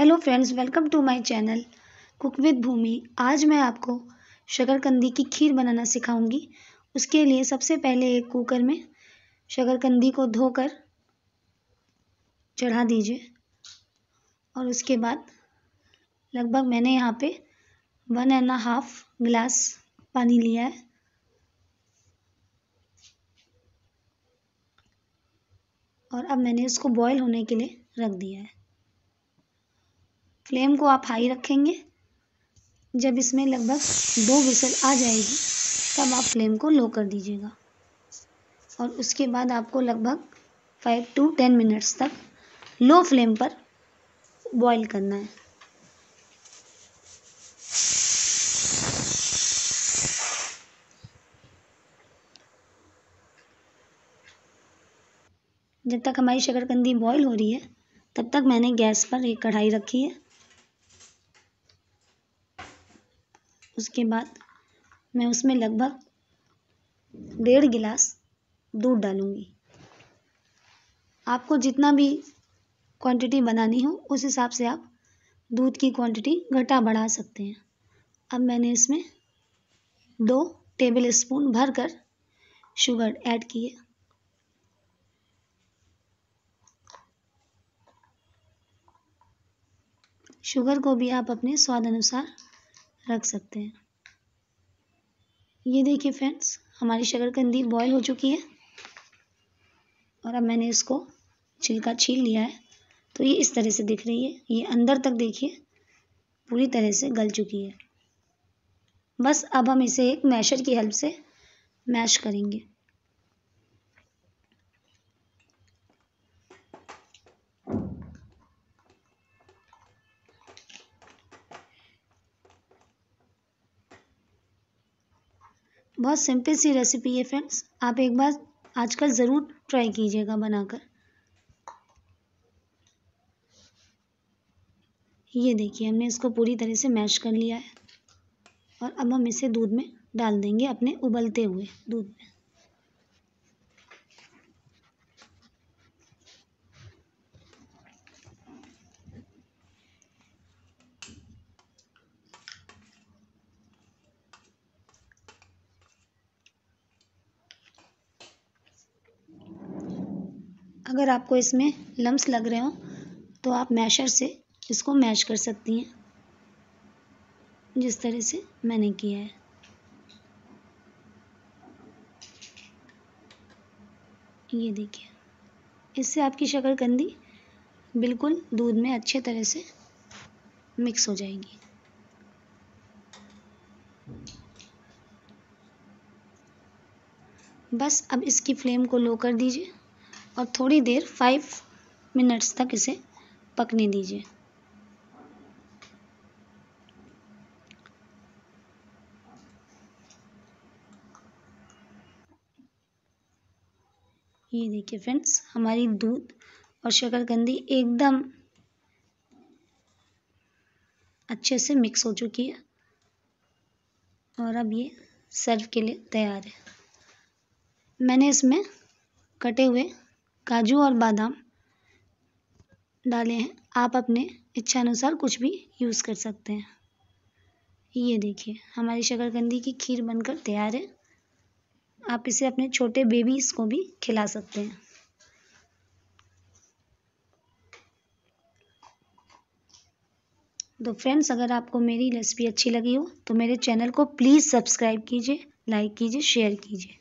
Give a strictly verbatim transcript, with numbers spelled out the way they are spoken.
Hello friends, welcome to my channel cook with Bhumi. आज मैं आपको शकरकंदी की खीर बनाना सिखाऊंगी। उसके लिए सबसे पहले एक कुकर में शकरकंदी को धोकर चढ़ा दीजिए और उसके बाद लगभग मैंने यहाँ पे वन एंड हाफ ग्लास पानी लिया है। और अब मैंने इसको बॉईल होने के लिए रख दिया है। फ्लेम को आप हाई रखेंगे। जब इसमें लगभग दो विसल आ जाएगी तब आप फ्लेम को लो कर दीजिएगा और उसके बाद आपको लगभग फाइव टू टेन मिनट्स तक लो फ्लेम पर बॉईल करना है। जब तक हमारी शकरकंदी बॉईल हो रही है तब तक मैंने गैस पर एक कढ़ाई रखी है। उसके बाद मैं उसमें लगभग डेढ़ गिलास दूध डालूंगी। आपको जितना भी क्वांटिटी बनानी हो उस हिसाब से आप दूध की क्वांटिटी घटा बढ़ा सकते हैं। अब मैंने इसमें दो टेबल स्पून भर कर शुगर ऐड की है। शुगर को भी आप अपने स्वाद अनुसार रख सकते हैं। ये देखिए फ्रेंड्स, हमारी शकरकंदी बॉईल हो चुकी है और अब मैंने इसको छिलका छील लिया है। तो ये इस तरह से दिख रही है। ये अंदर तक देखिए पूरी तरह से गल चुकी है। बस अब हम इसे एक मैशर की हेल्प से मैश करेंगे। बहुत सिंपल सी रेसिपी है फ्रेंड्स, आप एक बार आजकल ज़रूर ट्राई कीजिएगा बनाकर। ये देखिए, हमने इसको पूरी तरह से मैश कर लिया है और अब हम इसे दूध में डाल देंगे, अपने उबलते हुए दूध में। अगर आपको इसमें लम्स लग रहे हो तो आप मैशर से इसको मैश कर सकती हैं, जिस तरह से मैंने किया है। ये देखिए, इससे आपकी शकरकंदी बिल्कुल दूध में अच्छे तरह से मिक्स हो जाएगी। बस अब इसकी फ्लेम को लो कर दीजिए और थोड़ी देर फाइव मिनट्स तक इसे पकने दीजिए। ये देखिए फ्रेंड्स, हमारी दूध और शकरकंदी एकदम अच्छे से मिक्स हो चुकी है और अब ये सर्व के लिए तैयार है। मैंने इसमें कटे हुए काजू और बादाम डाले हैं। आप अपने इच्छा अनुसार कुछ भी यूज़ कर सकते हैं। ये देखिए, हमारी शकरकंदी की खीर बनकर तैयार है। आप इसे अपने छोटे बेबीज़ को भी खिला सकते हैं। तो फ्रेंड्स, अगर आपको मेरी रेसिपी अच्छी लगी हो तो मेरे चैनल को प्लीज़ सब्सक्राइब कीजिए, लाइक कीजिए, शेयर कीजिए।